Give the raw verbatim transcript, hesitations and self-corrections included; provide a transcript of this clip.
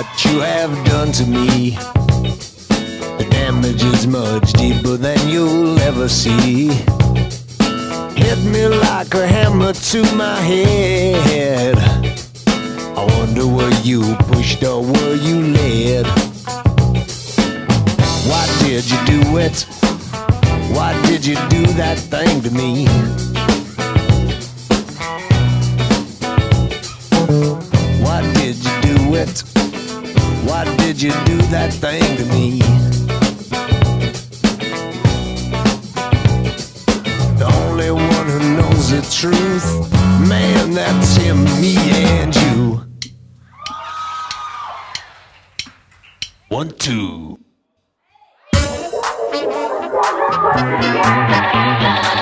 what you have done to me. The damage is much deeper than you'll ever see. Hit me like a hammer to my head. I wonder were you pushed or were you led? Why did you do it? Why did you do that thing to me? Why did you do it? Why did you do that thing to me? The only one who knows the truth, man, that's him, me and you. One, two. Thank you.